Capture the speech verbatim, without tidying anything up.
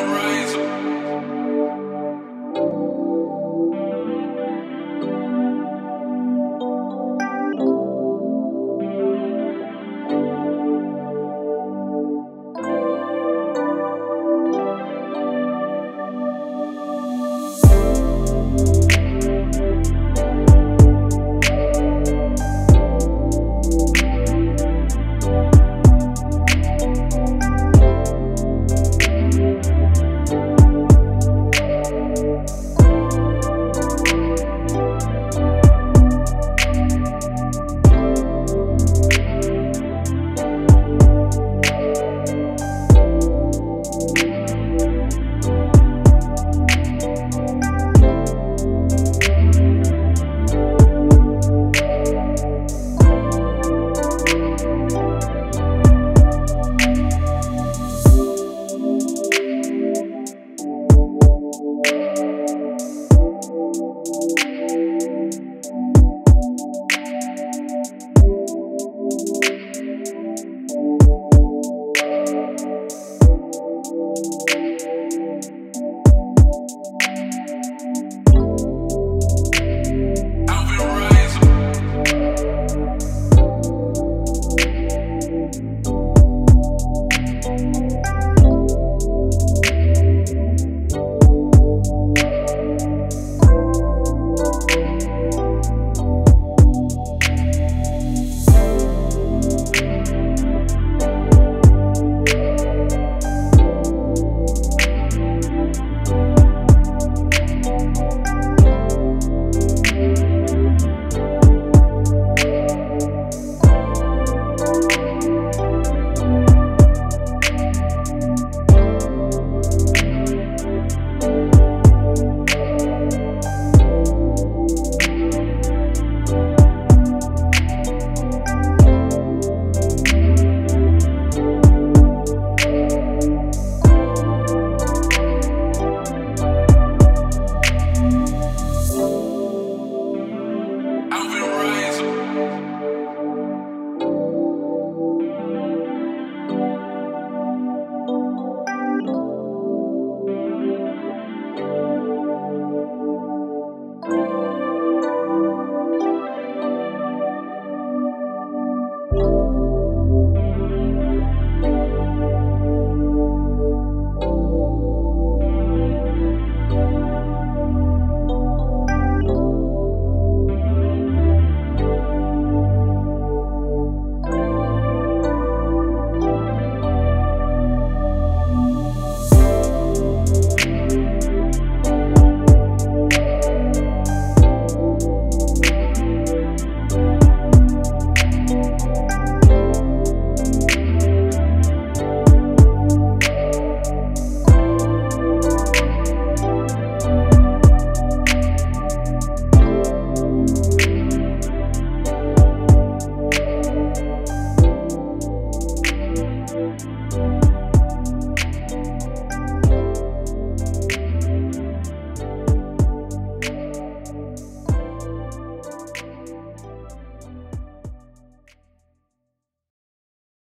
rain.